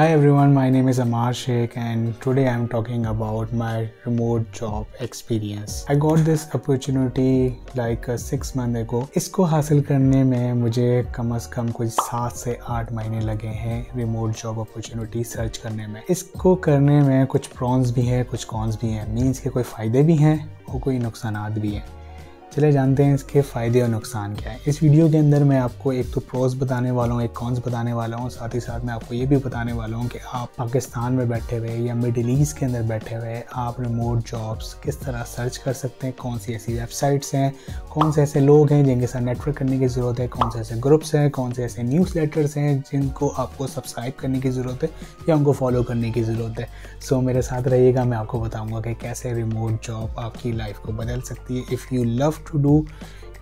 Hi everyone, my name is Amar Shaikh and today I am talking about my remote job experience. I got this opportunity like 6 months ago. इसको हासिल करने में मुझे कम से कम कुछ 7 से 8 महीने लगे हैं रिमोट जॉब अपॉर्चुनिटी सर्च करने में। इसको करने में कुछ प्रॉन्स भी है, कुछ कॉन्स भी हैं, मीन्स के कोई फ़ायदे भी हैं और कोई नुकसानात भी हैं। चले जानते हैं इसके फ़ायदे और नुकसान क्या है। इस वीडियो के अंदर मैं आपको एक तो प्रोस बताने वाला हूँ, एक कॉन्स बताने वाला हूँ, साथ ही साथ मैं आपको ये भी बताने वाला हूँ कि आप पाकिस्तान में बैठे हुए या मिडिल ईस्ट के अंदर बैठे हुए आप रिमोट जॉब्स किस तरह सर्च कर सकते हैं, कौन सी ऐसी वेबसाइट्स हैं, कौन से ऐसे लोग हैं जिनके साथ नेटवर्क करने की ज़रूरत है, कौन से ऐसे ग्रुप्स हैं, कौन से ऐसे न्यूज़ लेटर्स हैं जिनको आपको सब्सक्राइब करने की ज़रूरत है या उनको फॉलो करने की ज़रूरत है। सो मेरे साथ रहिएगा, मैं आपको बताऊँगा कि कैसे रिमोट जॉब आपकी लाइफ को बदल सकती है। If you love to do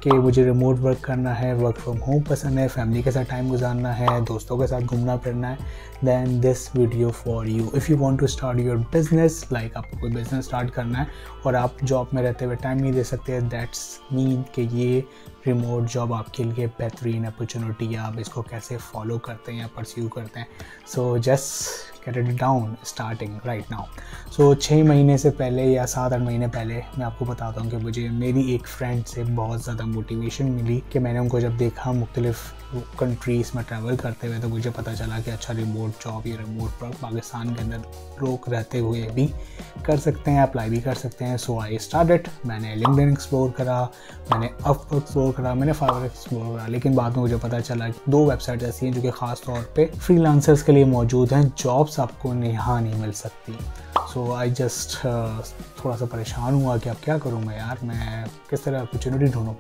कि मुझे रिमोट वर्क करना है, वर्क फ्रॉम होम पसंद है, फैमिली के साथ टाइम गुजारना है, दोस्तों के साथ घूमना फिरना है, then this video for you. If you want to start your business, like आपको कोई बिजनेस स्टार्ट करना है और आप जॉब में रहते हुए टाइम नहीं दे सकते, दैट्स मीन कि ये रिमोट जॉब आपके लिए बेहतरीन अपॉर्चुनिटी है। आप इसको कैसे फॉलो करते हैं या परस्यू करते हैं, so just Get it down starting right now। So 6 महीने से पहले या 7-8 महीने पहले मैं आपको बताता हूँ कि मुझे मेरी एक फ्रेंड से बहुत ज़्यादा मोटिवेशन मिली कि मैंने उनको जब देखा मुख्तलिफ़ कंट्रीज़ में ट्रैवल करते हुए, तो मुझे पता चला कि अच्छा रिमोट जॉब या रिमोट वर्क पाकिस्तान के अंदर लोग रहते हुए भी कर सकते हैं, अप्लाई भी कर सकते हैं। सो आई स्टार्टेड, मैंने लिंक्डइन एक्सप्लोर करा, मैंने अपवर्क एक्सप्लोर करा, मैंने फाइवर एक्सप्लोर करा, लेकिन बाद में मुझे पता चला कि 2 वेबसाइट ऐसी हैं जो कि ख़ास तौर पर फ्रीलांसर्स के लिए मौजूद हैं, जॉब्स आपको यहाँ नहीं मिल सकती। सो आई जस्ट थोड़ा सा परेशान हुआ कि अब क्या करूँगा यार, मैं किस तरह अपॉर्चुनिटी ढूँढूँ।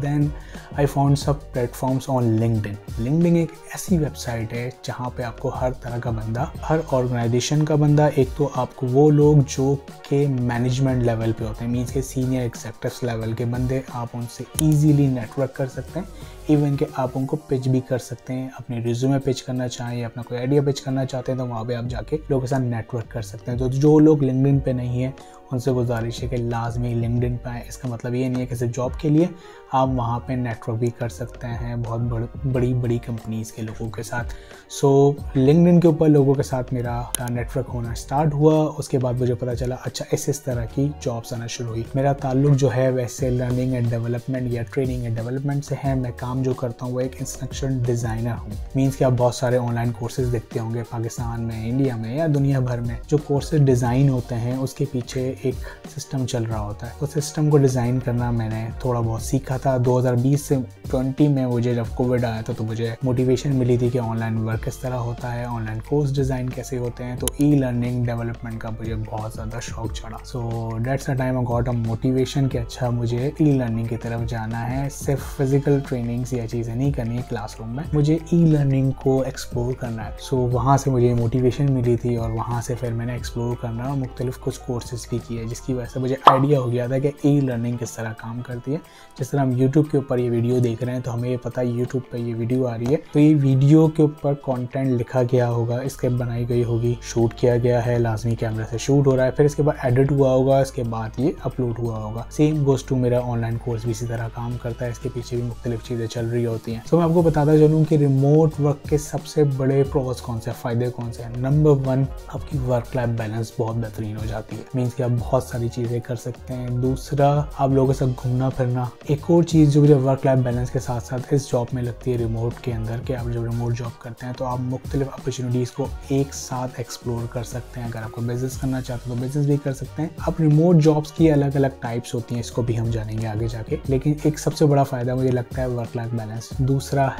देन आई फाउंड सब प्लेटफॉर्म्स ऑन लिंक्डइन। लिंक्डइन एक ऐसी वेबसाइट है जहाँ पे आपको हर तरह का बंदा, हर ऑर्गेनाइजेशन का बंदा, एक तो आपको वो लोग जो के मैनेजमेंट लेवल पे होते हैं, मीन्स के सीनियर एग्जीक्यूटिव्स लेवल के बंदे, आप उनसे ईजीली नेटवर्क कर सकते हैं। इवन कि आप उनको पिच भी कर सकते हैं, अपने रिज्यूमे पिच करना चाहें या अपना कोई आइडिया पिच करना चाहते हैं तो वहाँ पे आप जाके लोगों के साथ नेटवर्क कर सकते हैं। तो जो लोग लिंक्डइन पे नहीं है उनसे गुजारिश है कि लाजमी लिंक्डइन पे आए। इसका मतलब ये नहीं है कि सिर्फ जॉब के लिए, आप वहाँ पे नेटवर्क भी कर सकते हैं बहुत बड़ी कंपनीज़ के लोगों के साथ। सो लिंक्डइन के ऊपर लोगों के साथ मेरा नेटवर्क होना स्टार्ट हुआ। उसके बाद मुझे पता चला अच्छा इस तरह की जॉब्स आना शुरू हुई। मेरा ताल्लुक जो है वैसे लर्निंग एंड डेवलपमेंट या ट्रेनिंग एंड डेवलपमेंट से है। मैं काम जो करता हूँ वो एक इंस्ट्रक्शन डिज़ाइनर हूँ। मीन्स कि आप बहुत सारे ऑनलाइन कोर्सेज देखते होंगे पाकिस्तान में, इंडिया में या दुनिया भर में, जो कोर्सेज डिज़ाइन होते हैं उसके पीछे एक सिस्टम चल रहा होता है। उस सिस्टम को डिज़ाइन करना मैंने थोड़ा बहुत सीखा था। 2020 से 2020 में मुझे जब कोविड आया था तो मुझे मोटिवेशन मिली थी कि ऑनलाइन वर्क किस तरह होता है, ऑनलाइन कोर्स डिज़ाइन कैसे होते हैं, तो ई लर्निंग डेवलपमेंट का मुझे बहुत ज़्यादा शौक चढ़ा। So that's a time I got a motivation कि अच्छा मुझे ई लर्निंग की तरफ जाना है। सिर्फ फिजिकल ट्रेनिंग्स या चीज़ें नहीं करनी है क्लासरूम में, मुझे ई लर्निंग को एक्सप्लोर करना है। सो वहाँ से मुझे मोटिवेशन मिली थी और वहाँ से फिर मैंने एक्सप्लोर करना और मुख्तलिफ़ कुछ कोर्सेज़ भी किए, जिसकी वजह से मुझे आइडिया हो गया था कि ई लर्निंग किस तरह काम करती है। जिस तरह हम यूट्यूब के ऊपर ये वीडियो देख रहे हैं तो हमें ये पता है यूट्यूब पर ये वीडियो आ रही है, तो ये वीडियो के ऊपर कॉन्टेंट लिखा गया होगा, स्क्रिप्ट बनाई गई होगी, शूट किया गया है, लाजमी कैमरा से शूट हो रहा है, फिर इसके बाद एडिट हुआ होगा, इसके बाद ये अपलोड हुआ होगा। सेम गोज़ टू मेरा ऑनलाइन कोर्स भी इसी तरह काम करता है, इसके पीछे भी मुख्तलिफ चीज़ें चल रही होती हैं। तो मैं आपको बताता चलूँ कि रिमोट वर्क के सबसे बड़े प्रोस कौन से, फ़ायदे कौन से हैं। नंबर 1, आपकी वर्क लाइफ बैलेंस बहुत बेहतरीन हो जाती है, मीन्स कि आप बहुत सारी चीज़ें कर सकते हैं। दूसरा, आप लोगों के साथ घूमना फिरना। एक और चीज़ जो मुझे वर्क लाइफ बैलेंस के साथ साथ इस जॉब में लगती है रिमोट के अंदर, कि आप जब रिमोट जॉब करते हैं तो आप मुख्तलिफ अपॉर्चुनिटीज़ को एक साथ एक्सप्लोर कर सकते हैं। अगर आपको बिजनेस करना चाहते हो तो बिजनेस भी कर सकते हैं। अब रिमोट जॉब्स की अलग अलग टाइप्स होती हैं, इसको भी हम जानेंगे आगे जाके, लेकिन एक सबसे बड़ा फ़ायदा मुझे लगता है वर्क लाइफ बैलेंस। दूसरा,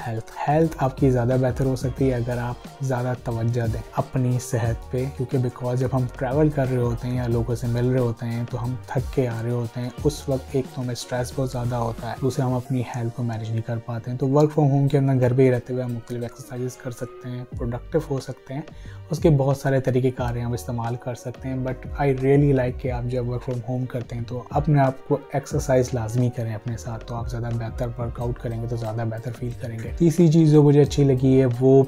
हेल्थ आपकी ज़्यादा बेहतर हो सकती है अगर आप ज़्यादा तवज्जो दें अपनी सेहत पे, क्योंकि बिकॉज जब हम ट्रैवल कर रहे होते हैं या लोगों से मिल रहे होते हैं तो हम थक के आ रहे होते हैं। उस वक्त एक तो हमें स्ट्रेस बहुत ज़्यादा होता है, दूसरा हम अपनी हेल्थ को मैनेज नहीं कर पाते हैं। तो वर्क फ्रॉम होम के अंदर घर पर ही रहते हुए हम मुख्तलिफ एक्सरसाइज कर सकते हैं, प्रोडक्टिव हो सकते हैं, उसके बहुत सारे तरीके कार्य हम इस्तेमाल कर सकते हैं। बट आई रियली लाइक कि आप जब वर्क फ्रॉम होम करते हैं तो अपने आप को एक्सरसाइज लाजमी करें अपने साथ, तो आप ज़्यादा बेहतर वर्कआउट करेंगे तो ज़्यादा बेहतर फील करेंगे। तीसरी चीज़ जो मुझे अच्छी लगी है वो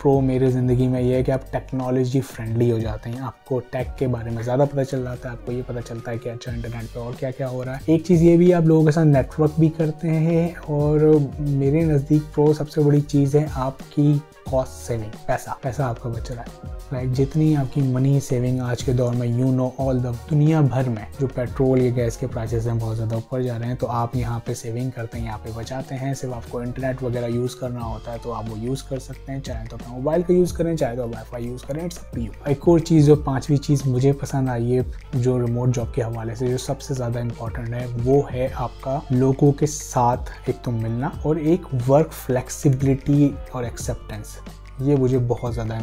प्रो मेरे ज़िंदगी में ये है कि आप टेक्नोलॉजी फ्रेंडली हो जाते हैं, आपको टेक के बारे में ज़्यादा पता चल जाता है, आपको ये पता चलता है कि अच्छा इंटरनेट पे और क्या क्या हो रहा है। एक चीज़ ये भी, आप लोगों के साथ नेटवर्क भी करते हैं और मेरे नज़दीक प्रो सबसे बड़ी चीज़ है आपकी कॉस्ट सेविंग, पैसा आपका बच रहा है। लाइक जितनी आपकी मनी सेविंग आज के दौर में ऑल द दुनिया भर में जो पेट्रोल या गैस के प्राइसेस हैं बहुत ज़्यादा ऊपर जा रहे हैं, तो आप यहाँ पे सेविंग करते हैं, यहाँ पे बचाते हैं। सिर्फ आपको इंटरनेट वगैरह यूज़ करना होता है तो आप वो यूज़ कर सकते हैं, चाहे तो अपना मोबाइल का यूज़ करें, चाहे तो वाईफाई यूज़ करें, इट्स अप टू यू। एक और चीज़ जो पाँचवीं चीज़ मुझे पसंद आई है जो रिमोट जॉब के हवाले से जो सबसे ज़्यादा इंपॉर्टेंट है, वो है आपका लोगों के साथ एक तो मिलना और एक वर्क फ्लेक्सिबिलिटी और एक्सेप्टेंस। ये मुझे बहुत ज़्यादा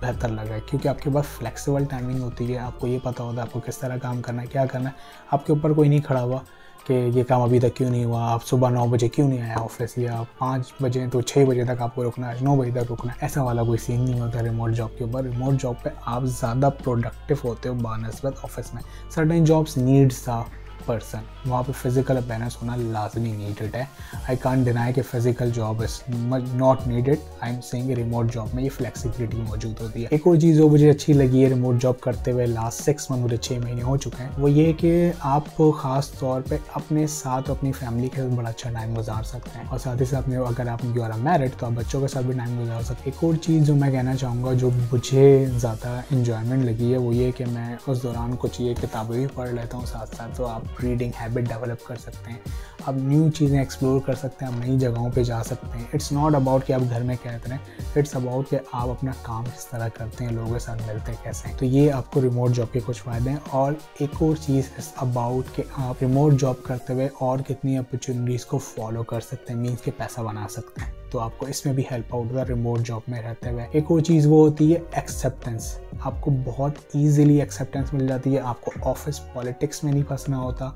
बेहतर लगा है क्योंकि आपके पास फ्लेक्सिबल टाइमिंग होती है, आपको ये पता होता है आपको किस तरह काम करना है, क्या करना है। आपके ऊपर कोई नहीं खड़ा हुआ कि ये काम अभी तक क्यों नहीं हुआ, आप सुबह 9 बजे क्यों नहीं आया ऑफिस, या 5 बजे तो 6 बजे तक आपको रुकना है, 9 बजे तक रुकना है। ऐसा वाला कोई सीन नहीं होता रिमोट जॉब के ऊपर। रिमोट जॉब पे आप ज़्यादा प्रोडक्टिव होते हो बानस्बत ऑफिस में। सर्टेन जॉब्स नीड्स सा पर्सन, वहाँ पे फिजिकल अपेयरेंस होना लाजमी नीडेड है। आई कांट डिनाई कि physical job is not needed, I am saying remote job में ये फ्लेक्सिबिलिटी मौजूद होती है। एक और चीज़ जो मुझे अच्छी लगी है रिमोट जॉब करते हुए, लास्ट 6 मंथ मुझे 6 महीने हो चुके हैं, वो ये कि आप ख़ास तौर पे अपने साथ अपनी फैमिली के साथ बड़ा अच्छा टाइम गुजार सकते हैं, और साथ ही साथ में अगर आप यू आर मैरिड तो आप बच्चों के साथ भी टाइम गुजार सकते हैं। एक और चीज़ जो मैं कहना चाहूँगा जो मुझे ज़्यादा इंजॉयमेंट लगी है, वो ये कि मैं उस दौरान कुछ ये किताबें भी पढ़ लेता हूँ साथ साथ, तो आप रीडिंग हैबिट डेवलप कर सकते हैं, आप न्यू चीज़ें एक्सप्लोर कर सकते हैं, आप नई जगहों पे जा सकते हैं। इट्स नॉट अबाउट कि आप घर में कहते रहें, इट्स अबाउट कि आप अपना काम किस तरह करते हैं, लोगों के साथ मिलते हैं कैसे हैं। तो ये आपको रिमोट जॉब के कुछ फ़ायदे हैं। और एक और चीज़ इस अबाउट कि आप रिमोट जॉब करते हुए और कितनी अपॉर्चुनिटीज़ को फॉलो कर सकते हैं, मीन्स के पैसा बना सकते हैं, तो आपको इसमें भी हेल्प आउट होगा रिमोट जॉब में रहते हुए। एक और चीज़ वो होती है एक्सेप्टेंस, आपको बहुत ईजिली एक्सेप्टेंस मिल जाती है। आपको ऑफिस पॉलिटिक्स में नहीं फंसना होता,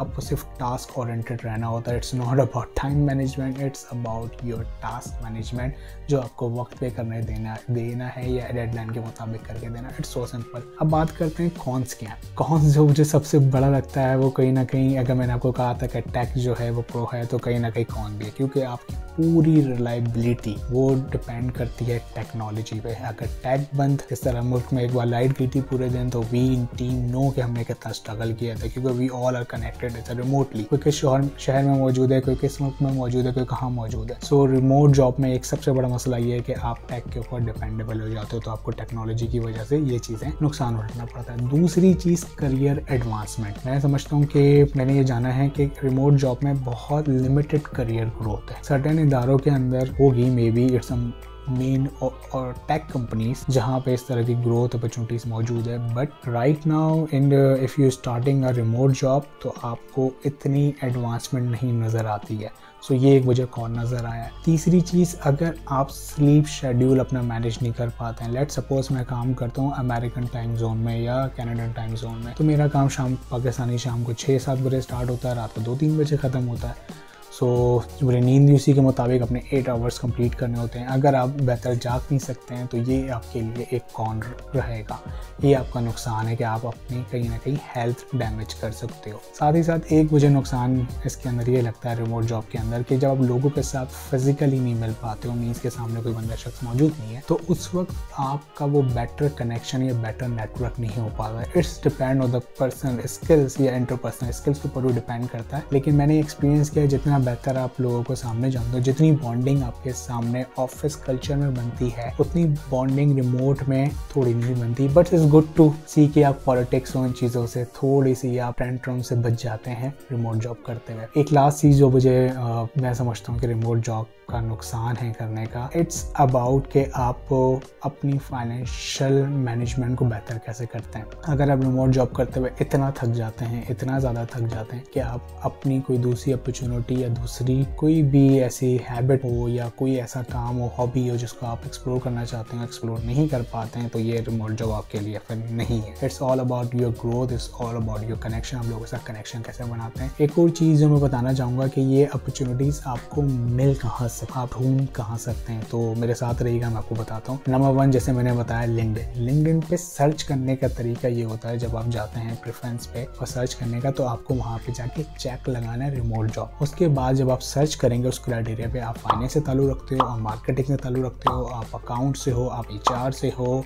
आपको सिर्फ टास्क ओरिएंटेड रहना होता है। It's not about time management, it's about your task management, जो आपको वक्त पे करने देना है या डेडलाइन के मुताबिक करके देना। It's so simple. अब बात करते हैं कॉन्स के हैं। कॉन्स जो मुझे सबसे बड़ा लगता है वो कहीं ना कहीं, अगर मैंने आपको कहा था कि टेक जो है वो प्रो है, तो कहीं ना कहीं कॉन भी है क्योंकि आपकी पूरी रिलायबिलिटी वो डिपेंड करती है टेक्नोलॉजी पे। अगर टेक बंद, इस तरह मुल्क में एक बार लाइट गई थी पूरे दिन, तो वी इन टीम नो कि हमने कितना स्ट्रगल किया था क्योंकि we all are connected remotely. कोई किस शहर में मौजूद है, कोई किस मुल्क में मौजूद है, कोई कहाँ मौजूद है। सो रिमोट जॉब में एक सबसे बड़ा मसला ये है कि आप टेक के ऊपर डिपेंडेबल हो जाते हो, तो आपको टेक्नोलॉजी की वजह से ये चीज़ें नुकसान उठाना पड़ता है। दूसरी चीज़ करियर एडवांसमेंट। मैं समझता हूँ कि मैंने ये जाना है कि रिमोट जॉब में बहुत लिमिटेड करियर ग्रोथ है। सर्टेन इदारों के अंदर होगी मे बी, इट्स मेन और टेक कंपनीज जहाँ पे इस तरह की ग्रोथ अपॉर्चुनिटीज़ मौजूद है, but right now in if you starting a remote job तो आपको इतनी एडवांसमेंट नहीं नज़र आती है। सो ये एक मुझे कॉन नज़र आया। तीसरी चीज़, अगर आप स्लीप शेड्यूल अपना मैनेज नहीं कर पाते हैं, लेट सपोज मैं काम करता हूँ अमेरिकन टाइम जोन में या कैनेडियन टाइम जोन में, तो मेरा काम पाकिस्तानी शाम को 6-7 बजे स्टार्ट होता है, रात को 2-3 बजे ख़त्म होता है। सो मुझे नींद भी उसी के मुताबिक अपने 8 आवर्स कंप्लीट करने होते हैं। अगर आप बेहतर जाग नहीं सकते हैं तो ये आपके लिए एक कॉन रहेगा, ये आपका नुकसान है कि आप अपनी कहीं ना कहीं हेल्थ डैमेज कर सकते हो। साथ ही साथ एक मुझे नुकसान इसके अंदर ये लगता है रिमोट जॉब के अंदर कि जब आप लोगों के साथ फिजिकली नहीं मिल पाते हो, मीन्स के सामने कोई बंदा शख्स मौजूद नहीं है, तो उस वक्त आपका वो बेटर कनेक्शन या बेटर नेटवर्क नहीं हो पाता है। It's depend on the person skills या इंटरपर्सनल स्किल्स के ऊपर वो डिपेंड करता है। लेकिन मैंने एक्सपीरियंस किया, जितना बेहतर आप लोगों को सामने जानते हो, जितनी बॉन्डिंग आपके सामने ऑफिस कल्चर में बनती है, उतनी बॉन्डिंग रिमोट में थोड़ी नहीं बनती। But it's good to see कि आप पॉलिटिक्स और इन चीज़ों से थोड़ी सी आप टेंट्रम से बच जाते हैं रिमोट जॉब करते हुए। एक लास्ट चीज़ जो मुझे मैं समझता हूँ कि रिमोट जॉब का नुकसान है करने का, इट्स अबाउट कि आप अपनी फाइनेंशियल मैनेजमेंट को बेहतर कैसे करते हैं। अगर आप रिमोट जॉब करते हुए इतना थक जाते हैं, इतना ज़्यादा थक जाते हैं कि आप अपनी कोई दूसरी अपॉर्चुनिटी या दूसरी कोई भी ऐसी हैबिट हो या कोई ऐसा काम हो, हॉबी हो जिसको आप एक्सप्लोर करना चाहते हो, एक्सप्लोर नहीं कर पाते हैं, तो ये रिमोट जॉब आपके लिए फिर नहीं है। It's all about your growth, it's all about your connection, हम लोगों के साथ कनेक्शन कैसे बनाते हैं। एक और चीज़ जो मैं बताना चाहूँगा कि ये अपॉर्चुनिटीज़ आपको मिल कहाँ, आप ढूंढ कहाँ सकते हैं, तो मेरे साथ रहिएगा, मैं आपको बताता हूँ। नंबर 1, जैसे मैंने बताया, लिंक्डइन। लिंक्डइन पे सर्च करने का तरीका ये होता है, जब आप जाते हैं प्रेफरेंस पे और सर्च करने का, तो आपको वहाँ पे जाके चेक लगाना है रिमोट जॉब। उसके बाद जब आप सर्च करेंगे उस क्राइटेरिया पे, आप फाइनेंस से ताल्लुक रखते हो, आप मार्केटिंग से ताल्लुक रखते हो, आप अकाउंट से हो, आप HR से हो,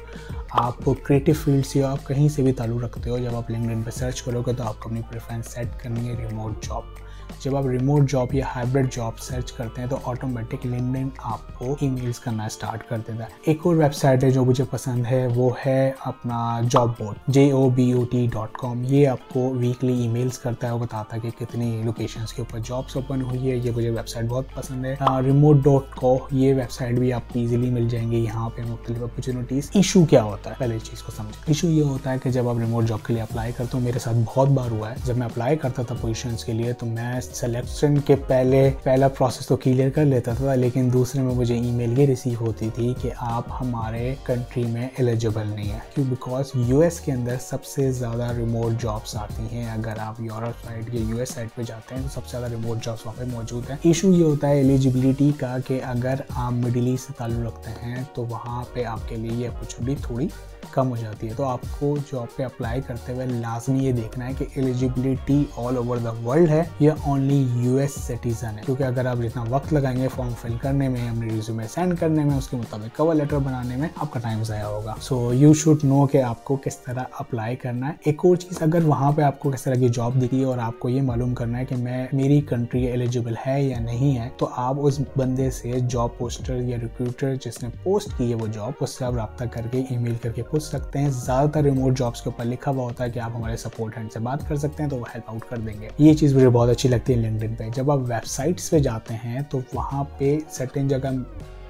आप क्रिएटिव फील्ड से हो, आप कहीं से भी ताल्लुक रखते हो। जब आप लिंक्डइन पे सर्च करोगे तो आपको अपनी प्रेफरेंस सेट करनी है रिमोट जॉब। जब आप रिमोट जॉब या हाइब्रिड जॉब सर्च करते हैं तो ऑटोमेटिक लिंक्डइन आपको ईमेल्स करना स्टार्ट कर देता है। एक और वेबसाइट है जो मुझे पसंद है, वो है अपना जॉबबोट jobot.com। ये आपको वीकली ईमेल्स करता है और बताता है कि कितनी लोकेशंस के ऊपर जॉब्स ओपन हुई है। ये मुझे वेबसाइट बहुत पसंद है। remote.co ये वेबसाइट भी आपको ईजिली मिल जाएंगे। यहाँ पे मुख्तलिफ अपॉर्चुनिटीज। इशू क्या होता है, पहले इस चीज़ को समझें। इशू ये होता है कि जब आप रिमोट जॉब के लिए अप्लाई करते हो, मेरे साथ बहुत बार हुआ है, जब मैं अप्लाई करता था पोजीशंस के लिए तो मैं सिलेक्शन के पहला प्रोसेस तो क्लियर कर लेता था, लेकिन दूसरे में मुझे ईमेल ये रिसीव होती थी कि आप हमारे कंट्री में एलिजिबल नहीं है। क्यों? बिकॉज यूएस के अंदर सबसे ज़्यादा रिमोट जॉब्स आती हैं। अगर आप यूरोप साइड या यूएस साइड पे जाते हैं तो सबसे ज़्यादा रिमोट जॉब्स वहाँ पे मौजूद हैं। इशू ये होता है एलिजिबिलिटी का कि अगर आप मिडिल ईस्ट से ताल्लुक़ रखते हैं तो वहाँ पे आपके लिए ये अपॉर्चुनिटी थोड़ी कम हो जाती है। तो आपको जॉब पे अप्लाई करते हुए लाजमी ये देखना है कि eligibility all over the world है या ओनली यूएस सिटीजन है, क्योंकि अगर आप जितना वक्त लगाएंगे फॉर्म फिल करने में, अपने रिज्यूमे सेंड करने में, उसके मुताबिक कवर लेटर बनाने में, आपका टाइम ज़ाया होगा। सो यू शुड नो कि आपको किस तरह अप्लाई करना है। एक और चीज़, अगर वहाँ पर आपको किस तरह की जॉब दिखी और आपको ये मालूम करना है कि मैं मेरी कंट्री एलिजिबल है या नहीं है, तो आप उस बंदे से, जॉब पोस्टर या रिक्रूटर जिसने पोस्ट की है वो जॉब, उससे आप रब्ता करके ईमेल करके सकते हैं। ज्यादातर रिमोट जॉब्स के ऊपर लिखा हुआ होता है कि आप हमारे सपोर्ट हैंड से बात कर सकते हैं तो वो हेल्प आउट कर देंगे। ये चीज़ मुझे बहुत अच्छी लगती है लिंक्डइन पे। जब आप वेबसाइट्स पे जाते हैं तो वहाँ पे सर्टेन जगह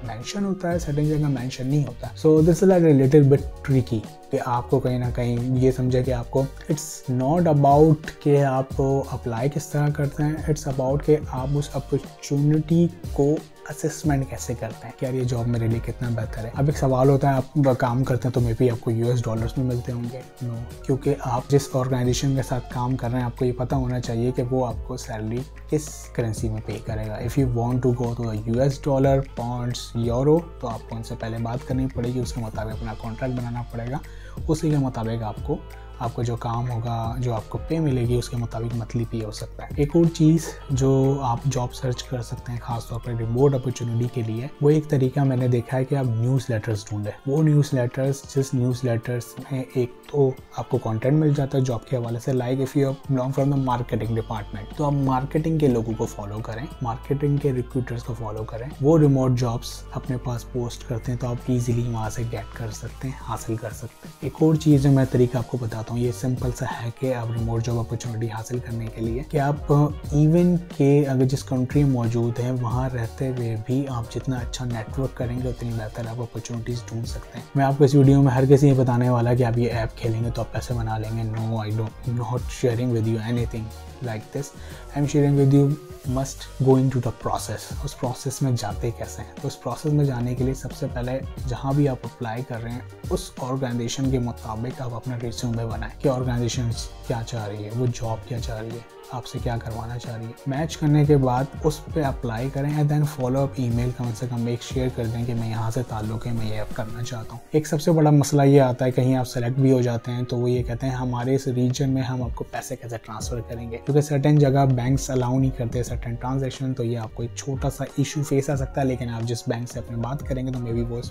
मेंशन होता है, सर्टेन जगह मेंशन नहीं होता। So this is like a little bit tricky कि आपको कहीं ना कहीं ये समझे कि आपको इट्स नॉट अबाउट कि आपको अप्लाई किस तरह करते हैं, इट्स अबाउट कि आप उस अपॉर्चुनिटी को असेसमेंट कैसे करते हैं कि यार ये जॉब मेरे लिए कितना बेहतर है। अब एक सवाल होता है, आप काम करते हैं तो मे भी आपको यूएस डॉलर्स में मिलते होंगे? नो, क्योंकि आप जिस ऑर्गेनाइजेशन के साथ काम कर रहे हैं आपको ये पता होना चाहिए कि वो आपको सैलरी किस करेंसी में पे करेगा। If you want to go to US dollar, pounds, euro, तो आपको उनसे पहले बात करनी पड़ेगी, उसके मुताबिक अपना कॉन्ट्रैक्ट बनाना पड़ेगा, उसी के मुताबिक आपको जो काम होगा, जो आपको पे मिलेगी, उसके मुताबिक मंथली पे हो सकता है। एक और चीज़ जो आप जॉब सर्च कर सकते हैं खासतौर पर रिमोट अपॉर्चुनिटी के लिए, वो एक तरीका मैंने देखा है कि आप न्यूज़लेटर्स ढूंढें। वो न्यूज़लेटर्स जिस न्यूज़लेटर्स में एक तो आपको कंटेंट मिल जाता है जॉब के हवाले से, like if you belong from the marketing department तो आप मार्केटिंग के लोगों को फॉलो करें, मार्केटिंग के रिक्रूटर्स को फॉलो करें। वो रिमोट जॉब्स अपने पास पोस्ट करते हैं तो आप ईजिली वहाँ से गेट कर सकते हैं, हासिल कर सकते हैं। एक और चीज़ जो मैं तरीका आपको बताता हूँ, ये सिंपल सा है कि आप रिमोट जॉब अपॉर्चुनिटी हासिल करने के लिए कि आप इवन के अगर जिस कंट्री में मौजूद है वहाँ रहते हुए भी आप जितना अच्छा नेटवर्क करेंगे उतनी बेहतर आप अपॉर्चुनिटीज ढूंढ सकते हैं। मैं आपको इस वीडियो में हर किसी ये बताने वाला कि आप ये ऐप खेलेंगे तो आप पैसे बना लेंगे, no, I don't not sharing with you anything like this. I am sharing with you must go in to the process. उस प्रोसेस में जाते कैसे हैं? तो उस प्रोसेस में जाने के लिए सबसे पहले जहाँ भी आप अप्लाई कर रहे हैं उस ऑर्गेनाइजेशन के मुताबिक आप अपना रिज्यूमे बनाएं कि ऑर्गेनाइजेशन क्या चाह रही है, वो जॉब क्या चाह रही है, आपसे क्या करवाना चाह रही है। मैच करने के बाद उस पर अप्लाई करें and then follow up email कम से कम एक शेयर कर दें कि मैं यहाँ से ताल्लुक़ है, मैं ये अब करना चाहता हूँ। एक सबसे बड़ा मसला ये आता है, कहीं आप सेलेक्ट भी हो जाते हैं तो वो ये कहते हैं हमारे इस रीजन में हम आपको पैसे कैसे ट्रांसफ़र करेंगे, क्योंकि सर्टेन जगह बैंक्स अलाउ नहीं करते सर्टेन ट्रांजेक्शन। तो ये आपको एक छोटा सा इशू फेस आ सकता है, लेकिन आप जिस बैंक से अपनी बात करेंगे तो मे बी वो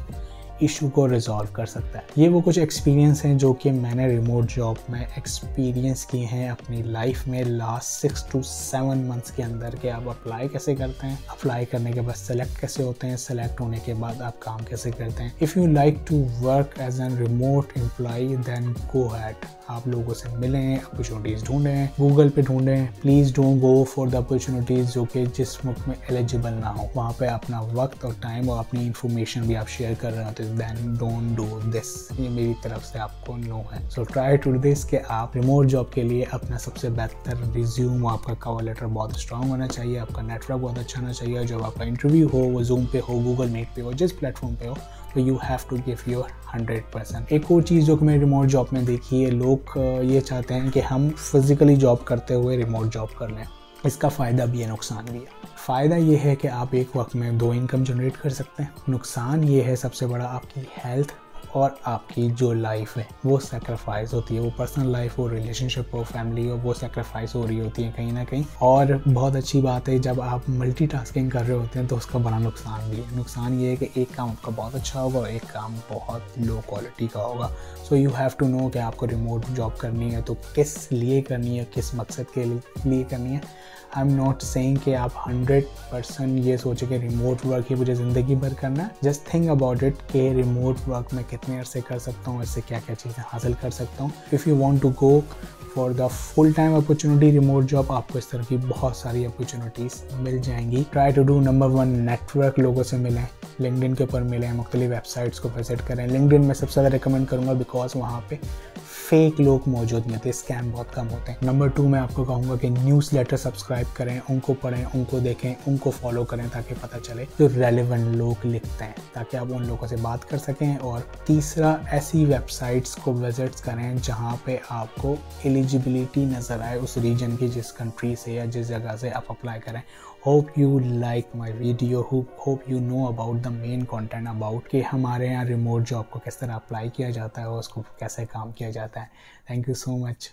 इशू को रिजॉल्व कर सकता है। ये वो कुछ एक्सपीरियंस हैं जो कि मैंने रिमोट जॉब में एक्सपीरियंस किए हैं अपनी लाइफ में लास्ट 6 to 7 मंथ्स के अंदर, कि आप अप्लाई कैसे करते हैं, अप्लाई करने के बाद सेलेक्ट कैसे होते हैं, सेलेक्ट होने के बाद आप काम कैसे करते हैं। If you like to work as an remote employee then go had. आप लोगों से मिलें, अपॉर्चुनिटीज़ ढूंढें, गूगल पे ढूंढें। Please don't go for the opportunities जो कि जिस मुल्क में एलिजिबल ना हो, वहाँ पे अपना वक्त और टाइम और अपनी इंफॉर्मेशन भी आप शेयर कर रहे होते, देन डोंट डू दिस। ये मेरी तरफ से आपको नो है। सो ट्राई टू दिस कि आप रिमोट जॉब के लिए अपना सबसे बेहतर रिज्यूम, आपका कवर लेटर बहुत स्ट्रांग होना चाहिए, आपका नेटवर्क बहुत अच्छा होना चाहिए, जब आपका इंटरव्यू हो वो जूम पे हो, गूगल मीट पे हो, जिस प्लेटफॉर्म पे हो, तो you have to give your 100%। एक और चीज़ जो कि मैंने रिमोट जॉब में देखी है, लोग ये चाहते हैं कि हम फिज़िकली जॉब करते हुए रिमोट जॉब कर लें। इसका फ़ायदा भी है, नुकसान भी है। फ़ायदा ये है कि आप एक वक्त में 2 इनकम जनरेट कर सकते हैं। नुकसान ये है सबसे बड़ा, आपकी हेल्थ और आपकी जो लाइफ है वो सैक्रिफाइस होती है, वो पर्सनल लाइफ हो, रिलेशनशिप हो, फैमिली हो, वो सैक्रिफाइस हो रही होती है कहीं ना कहीं। और बहुत अच्छी बात है जब आप मल्टीटास्किंग कर रहे होते हैं तो उसका बड़ा नुकसान भी है। नुकसान ये है कि एक काम आपका बहुत अच्छा होगा और एक काम बहुत लो क्वालिटी का होगा। So you have to know कि आपको रिमोट जॉब करनी है तो किस लिए करनी है, किस मकसद के लिए करनी है। आई एम नॉट सेइंग कि आप 100% ये सोचें कि रिमोट वर्क ही मुझे ज़िंदगी भर करना है। जस्ट थिंक अबाउट इट कि रिमोट वर्क मैं कितने अरसे कर सकता हूँ, इससे क्या क्या चीज़ें हासिल कर सकता हूँ। If you want to go for the full time opportunity remote job, आपको इस तरह की बहुत सारी अपॉर्चुनिटीज़ मिल जाएंगी। Try to do number 1 network, लोगों से मिलें, लिंक्डइन के ऊपर मिलें, मुख्तलिफ वेबसाइट्स को विजिट करें। लिंक्डइन में सबसे ज़्यादा रिकमेंड करूँगा बिकॉज वहाँ पे फेक लोग मौजूद नहीं होते, स्कैम बहुत कम होते हैं। नंबर 2 मैं आपको कहूँगा कि न्यूज़लेटर सब्सक्राइब करें, उनको पढ़ें, उनको देखें, उनको फॉलो करें ताकि पता चले जो रेलेवेंट लोग लिखते हैं, ताकि आप उन लोगों से बात कर सकें। और तीसरा, ऐसी वेबसाइट्स को विजिट करें जहाँ पे आपको एलिजिबिलिटी नज़र आए उस रीजन की, जिस कंट्री से या जिस जगह से आप अप्लाई करें। Hope you like my video, hope you know about the main content about कि हमारे यहाँ रिमोट जॉब को किस तरह अप्लाई किया जाता है और उसको कैसे काम किया जाता है। Thank you so much.